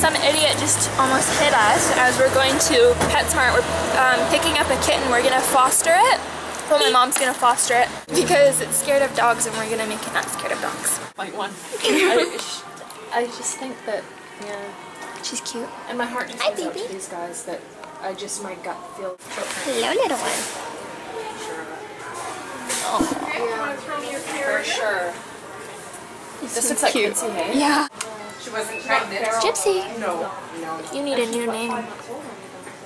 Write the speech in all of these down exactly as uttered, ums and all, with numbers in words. some idiot just almost hit us as we're going to PetSmart. We're um, picking up a kitten. We're gonna foster it. Well, my mom's gonna foster it because it's scared of dogs, and we're gonna make it not scared of dogs. Point one. I, I just think that, yeah. She's cute. And my heart just goes out to these guys that I just, my gut feels. Hello, little one. Oh. Okay, you want to throw me your carrot? For sure. This, this looks like Quincy, hey? Yeah. She wasn't pregnant. It's Gypsy. No, no. You need a new name.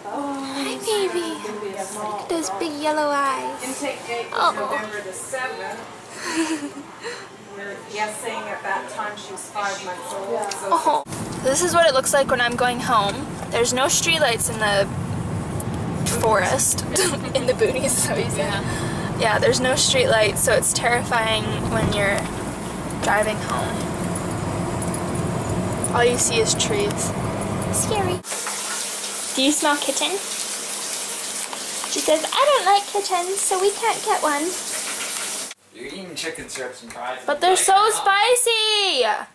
Oh, hi, baby. Look at those big yellow eyes. Intake date was November the seventh. We're guessing at that time she was five months old. Yeah. So oh. This is what it looks like when I'm going home. There's no streetlights in the forest. In the boonies, so easy. Yeah. Yeah, there's no street lights, so it's terrifying when you're driving home. All you see is trees. Scary. Do you smell kitten? She says, I don't like kittens, so we can't get one. You're eating chicken strips and fries. But they're so spicy! I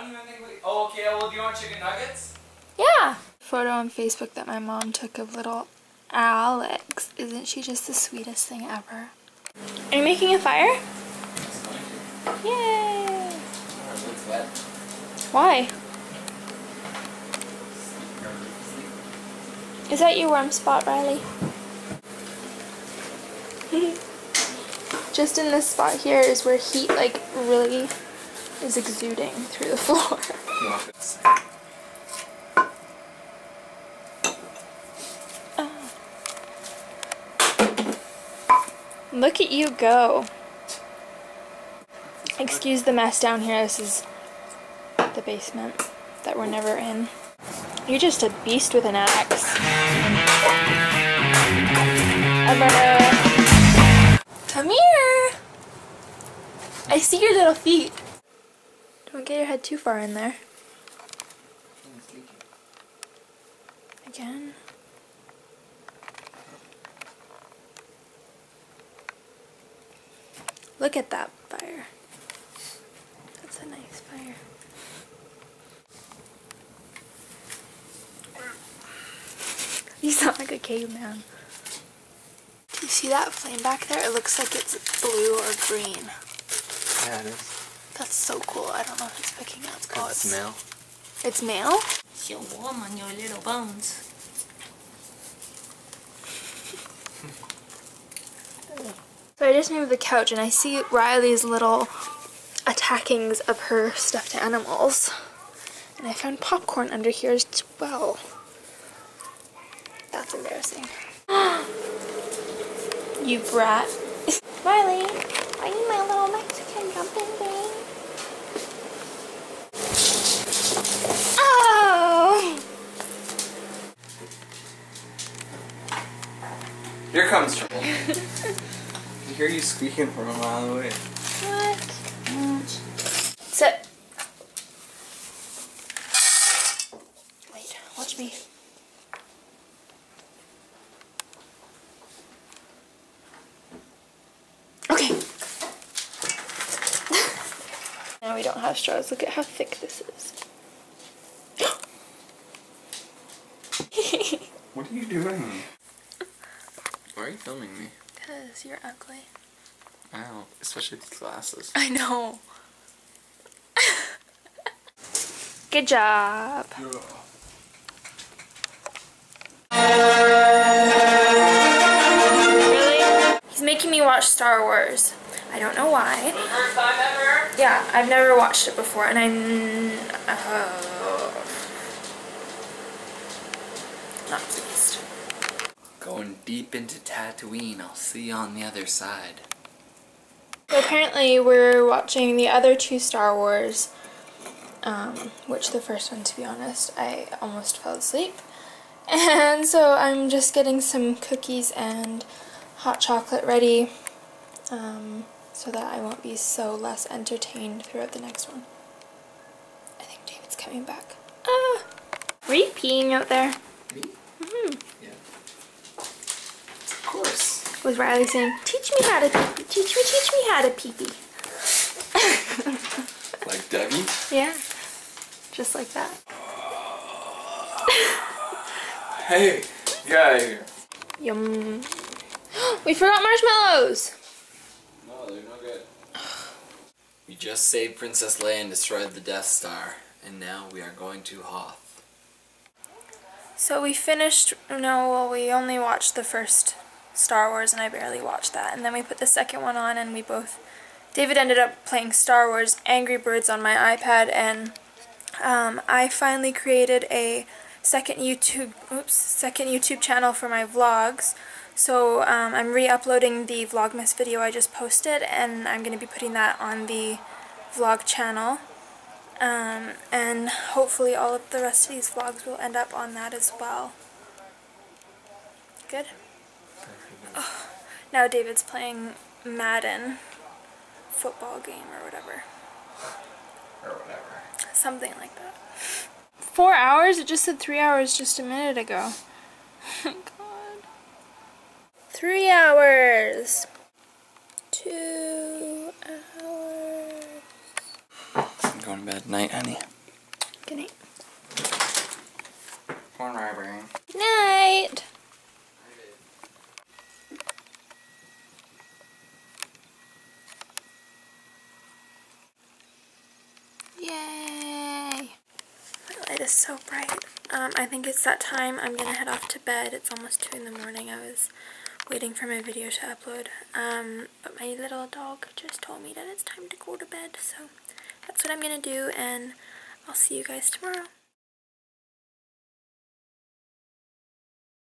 don't even think we... Oh, okay, well, do you want chicken nuggets? Yeah. Photo on Facebook that my mom took of little... Alex, isn't she just the sweetest thing ever? Are you making a fire? Yay! Why? Is that your warm spot, Riley? Just in this spot here is where heat like really is exuding through the floor. Look at you go. Excuse the mess down here. This is the basement that we're never in. You're just a beast with an axe. Come here. I see your little feet. Don't get your head too far in there. Again. Look at that fire. That's a nice fire. You sound like a caveman. Do you see that flame back there? It looks like it's blue or green. Yeah, it is. That's so cool. I don't know if it's picking up. It's called it's male. It's male? It's so warm on your little bones. So I just moved the couch and I see Riley's little attackings of her stuffed animals. And I found popcorn under here as well. That's embarrassing. You brat. Riley, are you my little Mexican jumping thing? Oh! Here comes trouble. I hear you squeaking from a mile away. What? Mm. Sit. Wait, watch me. Okay. Now we don't have straws. Look at how thick this is. What are you doing? Why are you filming me? Because you're ugly. Ow, especially with glasses. I know. Good job. Yeah. Really? He's making me watch Star Wars. I don't know why. First time ever? Yeah, I've never watched it before, and I'm uh, not pleased. Going deep into Tatooine. I'll see you on the other side. So apparently we're watching the other two Star Wars, um, which the first one, to be honest, I almost fell asleep. And so I'm just getting some cookies and hot chocolate ready um, so that I won't be so less entertained throughout the next one. I think David's coming back. Ah! Were you peeing out there? Me? Mm-hmm. Yeah. Of course. Was Riley saying, teach me how to pee-pee, teach me, teach me how to pee-pee. Like Debbie? Yeah, just like that. Hey, get out of here. Yum. We forgot marshmallows! No, they're not good. We just saved Princess Leia and destroyed the Death Star. And now we are going to Hoth. So we finished, no, well, we only watched the first Star Wars and I barely watched that. And then we put the second one on and we both, David ended up playing Star Wars, Angry Birds on my iPad, and um, I finally created a second YouTube, oops, second YouTube channel for my vlogs. So um, I'm re-uploading the Vlogmas video I just posted, and I'm going to be putting that on the vlog channel. Um, and hopefully all of the rest of these vlogs will end up on that as well. Good? Oh, now David's playing Madden football game or whatever. Or whatever. Something like that. Four hours? It just said three hours just a minute ago. Three hours. Two hours. I'm going to bed. Night, honey. Good night. Corn robbery. Night. Yay. The light is so bright. Um, I think it's that time. I'm going to head off to bed. It's almost two in the morning. I was waiting for my video to upload, um, but my little dog just told me that it's time to go to bed, so that's what I'm gonna do, and I'll see you guys tomorrow.